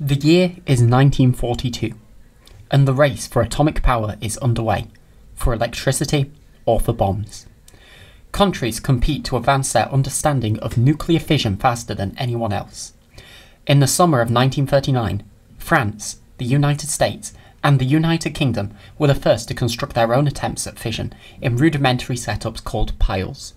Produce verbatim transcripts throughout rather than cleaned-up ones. The year is nineteen forty-two, and the race for atomic power is underway, for electricity or for bombs. Countries compete to advance their understanding of nuclear fission faster than anyone else. In the summer of nineteen thirty-nine, France, the United States, and the United Kingdom were the first to construct their own attempts at fission in rudimentary setups called piles.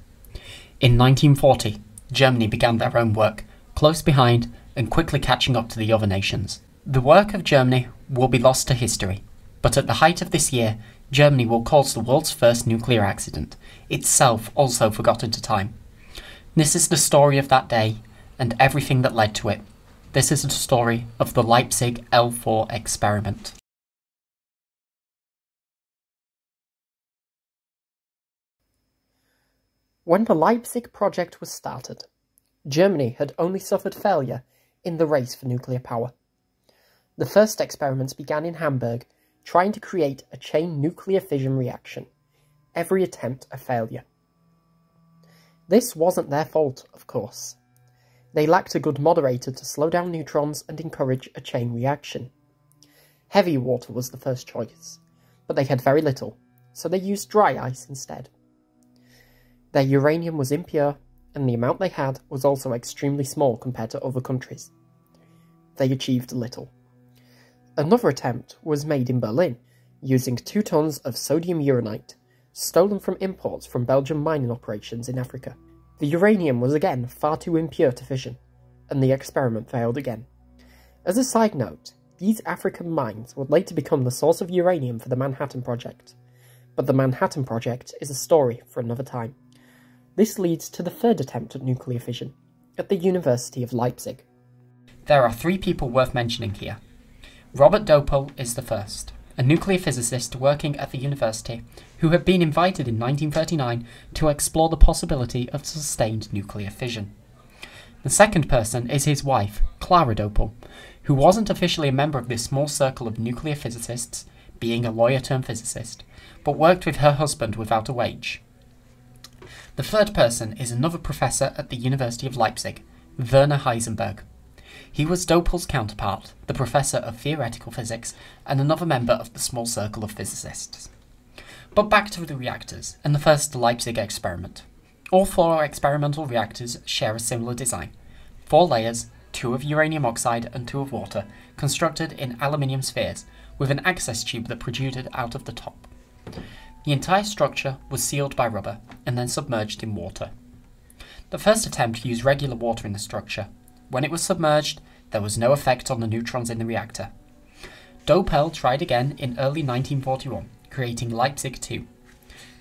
In nineteen forty, Germany began their own work, close behind and quickly catching up to the other nations. The work of Germany will be lost to history, but at the height of this year, Germany will cause the world's first nuclear accident, itself also forgotten to time. This is the story of that day, and everything that led to it. This is the story of the Leipzig L four experiment. When the Leipzig project was started, Germany had only suffered failure in the race for nuclear power. The first experiments began in Hamburg, trying to create a chain nuclear fission reaction, every attempt a failure. This wasn't their fault, of course. They lacked a good moderator to slow down neutrons and encourage a chain reaction. Heavy water was the first choice, but they had very little, so they used dry ice instead. Their uranium was impure, and the amount they had was also extremely small compared to other countries. They achieved little. Another attempt was made in Berlin, using two tons of sodium uranite, stolen from imports from Belgian mining operations in Africa. The uranium was again far too impure to fission, and the experiment failed again. As a side note, these African mines would later become the source of uranium for the Manhattan Project, but the Manhattan Project is a story for another time. This leads to the third attempt at nuclear fission, at the University of Leipzig. There are three people worth mentioning here. Robert Döpel is the first, a nuclear physicist working at the university, who had been invited in nineteen thirty-nine to explore the possibility of sustained nuclear fission. The second person is his wife, Clara Döpel, who wasn't officially a member of this small circle of nuclear physicists, being a lawyer-turned physicist, but worked with her husband without a wage. The third person is another professor at the University of Leipzig, Werner Heisenberg. He was Döpel's counterpart, the professor of theoretical physics, and another member of the small circle of physicists. But back to the reactors, and the first Leipzig experiment. All four experimental reactors share a similar design. Four layers, two of uranium oxide and two of water, constructed in aluminium spheres, with an access tube that protruded out of the top. The entire structure was sealed by rubber, and then submerged in water. The first attempt used regular water in the structure. When it was submerged, there was no effect on the neutrons in the reactor. Döpel tried again in early nineteen forty-one, creating Leipzig two.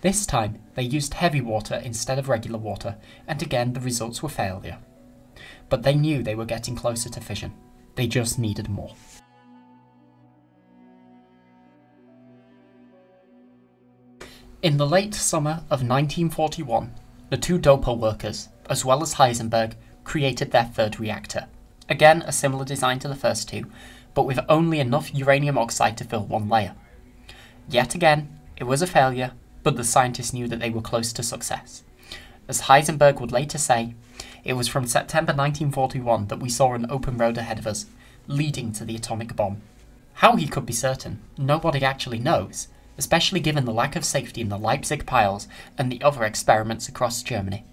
This time, they used heavy water instead of regular water, and again the results were failure. But they knew they were getting closer to fission. They just needed more. In the late summer of nineteen forty-one, the two Döpel workers, as well as Heisenberg, created their third reactor. Again, a similar design to the first two, but with only enough uranium oxide to fill one layer. Yet again, it was a failure, but the scientists knew that they were close to success. As Heisenberg would later say, it was from September nineteen forty-one that we saw an open road ahead of us, leading to the atomic bomb. How he could be certain, nobody actually knows, especially given the lack of safety in the Leipzig piles and the other experiments across Germany.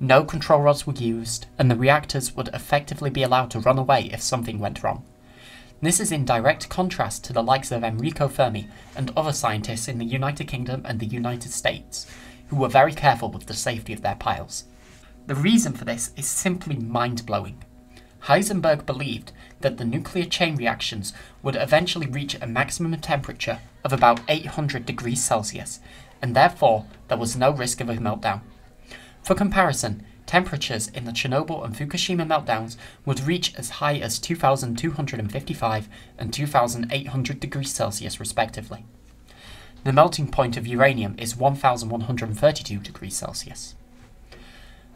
No control rods were used, and the reactors would effectively be allowed to run away if something went wrong. This is in direct contrast to the likes of Enrico Fermi and other scientists in the United Kingdom and the United States, who were very careful with the safety of their piles. The reason for this is simply mind-blowing. Heisenberg believed that the nuclear chain reactions would eventually reach a maximum temperature of about eight hundred degrees Celsius, and therefore there was no risk of a meltdown. For comparison, temperatures in the Chernobyl and Fukushima meltdowns would reach as high as two thousand two hundred fifty-five and two thousand eight hundred degrees Celsius respectively. The melting point of uranium is one thousand one hundred thirty-two degrees Celsius.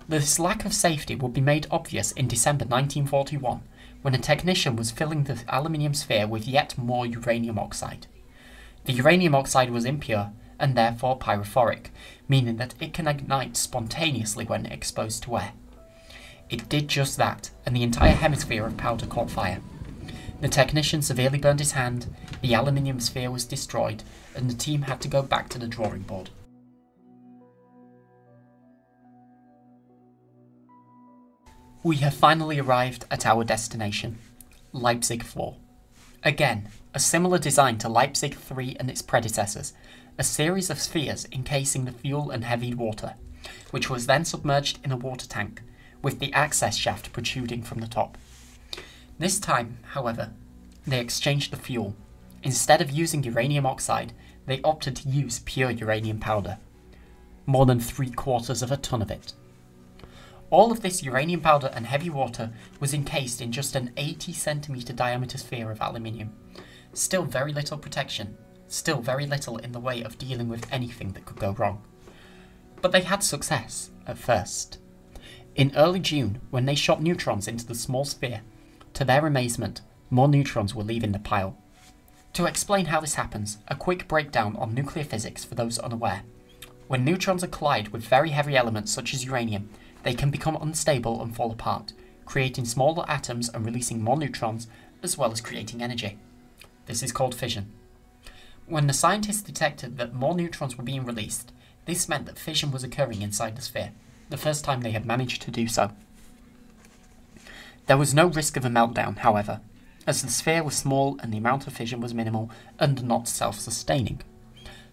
This lack of safety would be made obvious in December nineteen forty-one, when a technician was filling the aluminium sphere with yet more uranium oxide. The uranium oxide was impure, and therefore pyrophoric, meaning that it can ignite spontaneously when exposed to air. It did just that, and the entire hemisphere of powder caught fire. The technician severely burned his hand, the aluminium sphere was destroyed, and the team had to go back to the drawing board. We have finally arrived at our destination, Leipzig four. Again, a similar design to Leipzig three and its predecessors, a series of spheres encasing the fuel and heavy water, which was then submerged in a water tank, with the access shaft protruding from the top. This time, however, they exchanged the fuel. Instead of using uranium oxide, they opted to use pure uranium powder. More than three quarters of a ton of it. All of this uranium powder and heavy water was encased in just an eighty centimeter diameter sphere of aluminium. Still very little protection, still very little in the way of dealing with anything that could go wrong. But they had success, at first. In early June, when they shot neutrons into the small sphere, to their amazement, more neutrons were leaving the pile. To explain how this happens, a quick breakdown on nuclear physics for those unaware. When neutrons collide with very heavy elements such as uranium, they can become unstable and fall apart, creating smaller atoms and releasing more neutrons, as well as creating energy. This is called fission. When the scientists detected that more neutrons were being released, this meant that fission was occurring inside the sphere, the first time they had managed to do so. There was no risk of a meltdown, however, as the sphere was small and the amount of fission was minimal and not self-sustaining.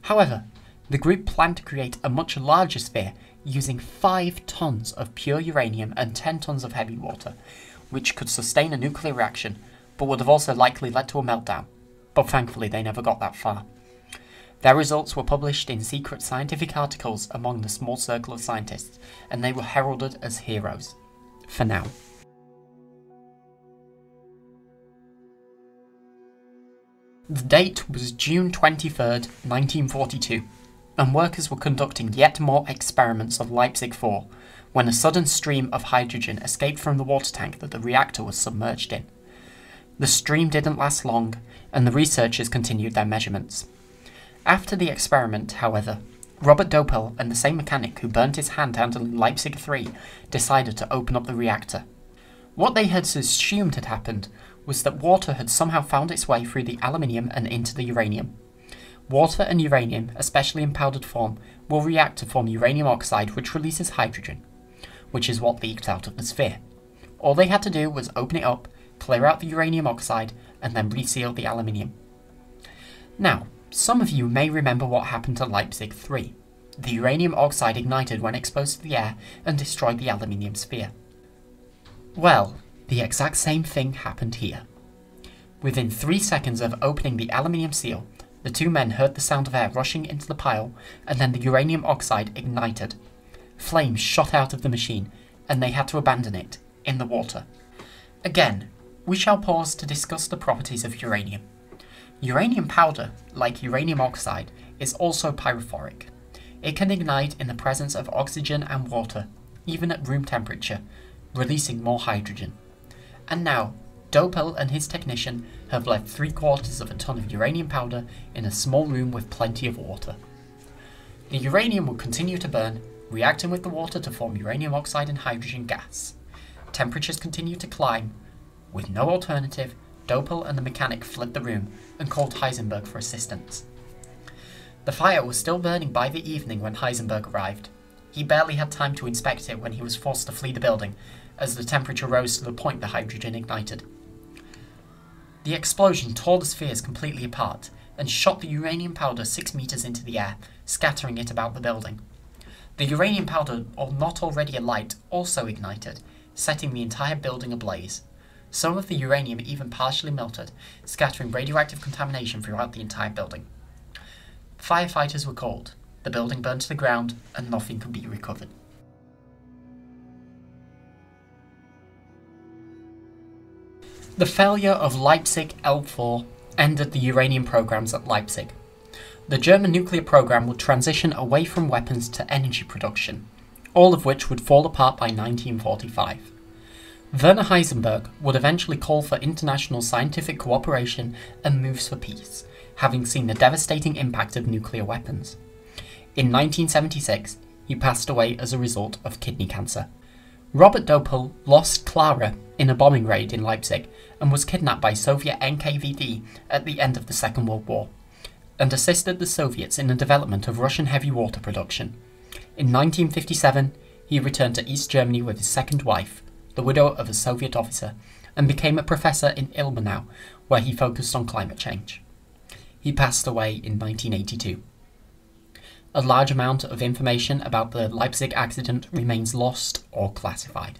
However, the group planned to create a much larger sphere using five tons of pure uranium and ten tons of heavy water, which could sustain a nuclear reaction, but would have also likely led to a meltdown, but thankfully they never got that far. Their results were published in secret scientific articles among the small circle of scientists, and they were heralded as heroes. For now. The date was June twenty-third, nineteen forty-two. And workers were conducting yet more experiments of Leipzig four, when a sudden stream of hydrogen escaped from the water tank that the reactor was submerged in. The stream didn't last long, and the researchers continued their measurements. After the experiment, however, Robert Döpel and the same mechanic who burnt his hand handling Leipzig three decided to open up the reactor. What they had assumed had happened was that water had somehow found its way through the aluminium and into the uranium. Water and uranium, especially in powdered form, will react to form uranium oxide which releases hydrogen, which is what leaked out of the sphere. All they had to do was open it up, clear out the uranium oxide, and then reseal the aluminium. Now, some of you may remember what happened to Leipzig three. The uranium oxide ignited when exposed to the air and destroyed the aluminium sphere. Well, the exact same thing happened here. Within three seconds of opening the aluminium seal, the two men heard the sound of air rushing into the pile, and then the uranium oxide ignited. Flames shot out of the machine, and they had to abandon it, in the water. Again, we shall pause to discuss the properties of uranium. Uranium powder, like uranium oxide, is also pyrophoric. It can ignite in the presence of oxygen and water, even at room temperature, releasing more hydrogen. And now, Döpel and his technician have left three quarters of a ton of uranium powder in a small room with plenty of water. The uranium will continue to burn, reacting with the water to form uranium oxide and hydrogen gas. Temperatures continue to climb. With no alternative, Döpel and the mechanic fled the room and called Heisenberg for assistance. The fire was still burning by the evening when Heisenberg arrived. He barely had time to inspect it when he was forced to flee the building, as the temperature rose to the point the hydrogen ignited. The explosion tore the spheres completely apart, and shot the uranium powder six meters into the air, scattering it about the building. The uranium powder, not already alight, also ignited, setting the entire building ablaze. Some of the uranium even partially melted, scattering radioactive contamination throughout the entire building. Firefighters were called, the building burned to the ground, and nothing could be recovered. The failure of Leipzig L four ended the uranium programs at Leipzig. The German nuclear program would transition away from weapons to energy production, all of which would fall apart by nineteen forty-five. Werner Heisenberg would eventually call for international scientific cooperation and moves for peace, having seen the devastating impact of nuclear weapons. In nineteen seventy-six, he passed away as a result of kidney cancer. Robert Döpel lost Clara in a bombing raid in Leipzig and was kidnapped by Soviet N K V D at the end of the Second World War, and assisted the Soviets in the development of Russian heavy water production. In nineteen fifty-seven, he returned to East Germany with his second wife, the widow of a Soviet officer, and became a professor in Ilmenau, where he focused on climate change. He passed away in nineteen eighty-two. A large amount of information about the Leipzig accident remains lost or classified.